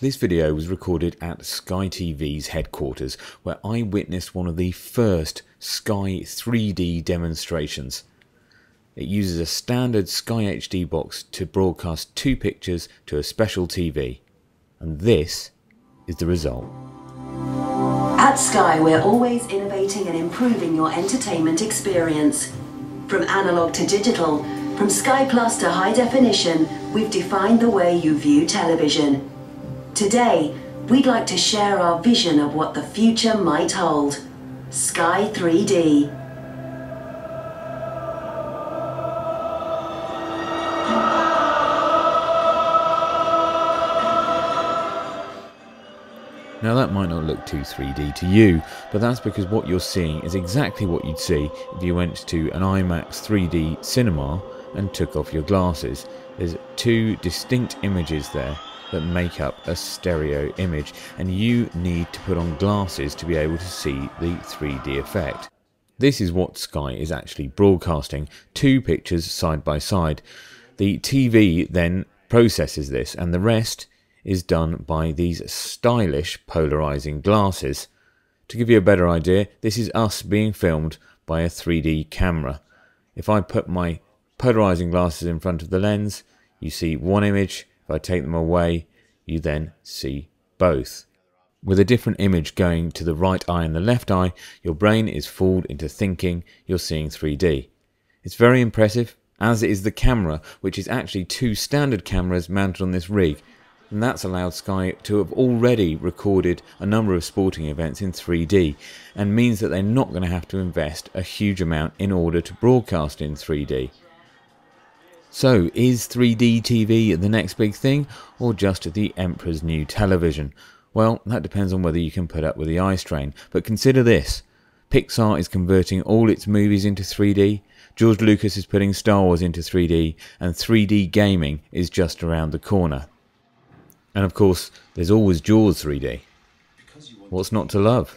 This video was recorded at Sky TV's headquarters, where I witnessed one of the first Sky 3D demonstrations. It uses a standard Sky HD box to broadcast two pictures to a special TV, and this is the result. At Sky, we're always innovating and improving your entertainment experience. From analog to digital, from Sky Plus to high definition, we've defined the way you view television. Today, we'd like to share our vision of what the future might hold. Sky 3D. Now that might not look too 3D to you, but that's because what you're seeing is exactly what you'd see if you went to an IMAX 3D cinema and took off your glasses. There's two distinct images there that make up a stereo image, and you need to put on glasses to be able to see the 3D effect. This is what Sky is actually broadcasting, two pictures side by side. The TV then processes this, and the rest is done by these stylish polarizing glasses. To give you a better idea, this is us being filmed by a 3D camera. If I put my polarizing glasses in front of the lens, you see one image. If I take them away, you then see both. With a different image going to the right eye and the left eye, your brain is fooled into thinking you're seeing 3D. It's very impressive, as is the camera, which is actually two standard cameras mounted on this rig, and that's allowed Sky to have already recorded a number of sporting events in 3D, and means that they're not going to have to invest a huge amount in order to broadcast in 3D. So, is 3D TV the next big thing, or just the Emperor's new television? Well, that depends on whether you can put up with the eye strain, but consider this. Pixar is converting all its movies into 3D, George Lucas is putting Star Wars into 3D, and 3D gaming is just around the corner. And of course, there's always Jaws 3D. What's not to love?